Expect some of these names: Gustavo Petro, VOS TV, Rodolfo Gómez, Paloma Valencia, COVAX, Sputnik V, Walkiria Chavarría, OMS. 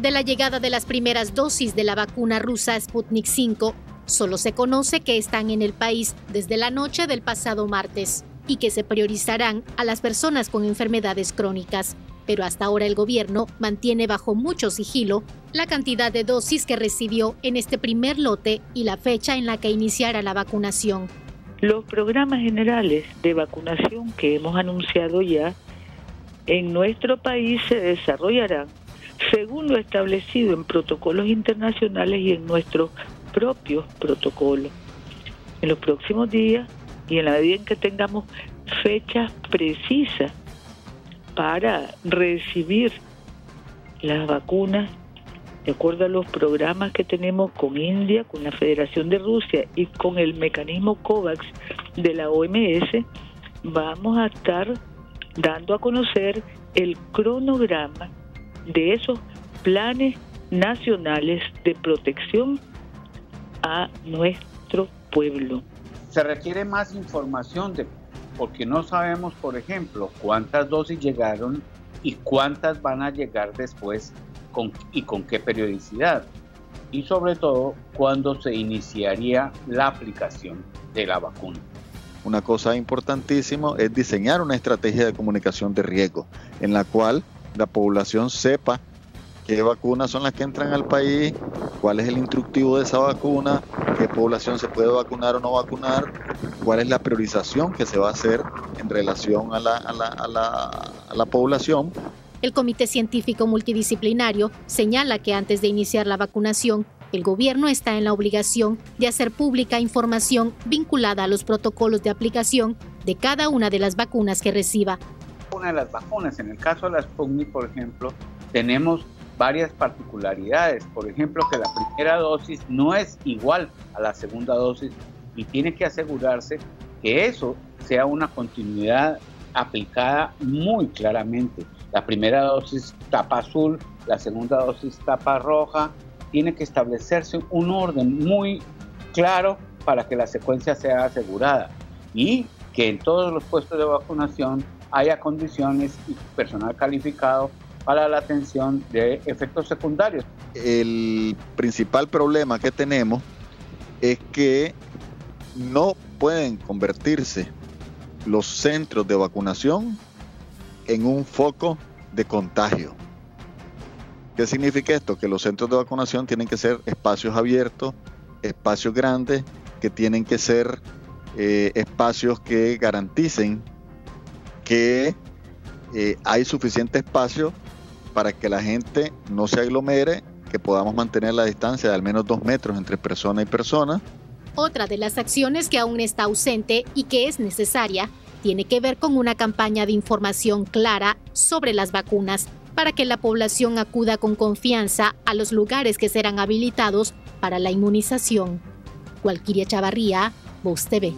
De la llegada de las primeras dosis de la vacuna rusa Sputnik V, solo se conoce que están en el país desde la noche del pasado martes y que se priorizarán a las personas con enfermedades crónicas. Pero hasta ahora el gobierno mantiene bajo mucho sigilo la cantidad de dosis que recibió en este primer lote y la fecha en la que iniciará la vacunación. Los programas generales de vacunación que hemos anunciado ya en nuestro país se desarrollarán según lo establecido en protocolos internacionales y en nuestros propios protocolos. En los próximos días y en la medida en que tengamos fechas precisas para recibir las vacunas, de acuerdo a los programas que tenemos con India, con la Federación de Rusia y con el mecanismo COVAX de la OMS, vamos a estar dando a conocer el cronograma de esos planes nacionales de protección a nuestro pueblo. Se requiere más información porque no sabemos, por ejemplo, cuántas dosis llegaron y cuántas van a llegar después y con qué periodicidad. Y sobre todo, cuándo se iniciaría la aplicación de la vacuna. Una cosa importantísima es diseñar una estrategia de comunicación de riesgo en la cual la población sepa qué vacunas son las que entran al país, cuál es el instructivo de esa vacuna, qué población se puede vacunar o no vacunar, cuál es la priorización que se va a hacer en relación a la población. El Comité Científico Multidisciplinario señala que antes de iniciar la vacunación, el gobierno está en la obligación de hacer pública información vinculada a los protocolos de aplicación de cada una de las vacunas que reciba. Una de las vacunas, en el caso de la Sputnik, por ejemplo, tenemos varias particularidades. Por ejemplo, que la primera dosis no es igual a la segunda dosis y tiene que asegurarse que eso sea una continuidad aplicada muy claramente. La primera dosis tapa azul, la segunda dosis tapa roja. Tiene que establecerse un orden muy claro para que la secuencia sea asegurada y que en todos los puestos de vacunación haya condiciones y personal calificado para la atención de efectos secundarios. El principal problema que tenemos es que no pueden convertirse los centros de vacunación en un foco de contagio. ¿Qué significa esto? Que los centros de vacunación tienen que ser espacios abiertos, espacios grandes, que tienen que ser espacios que garanticen que hay suficiente espacio para que la gente no se aglomere, que podamos mantener la distancia de al menos 2 metros entre persona y persona. Otra de las acciones que aún está ausente y que es necesaria tiene que ver con una campaña de información clara sobre las vacunas, para que la población acuda con confianza a los lugares que serán habilitados para la inmunización. Walkiria Chavarría, VOS TV.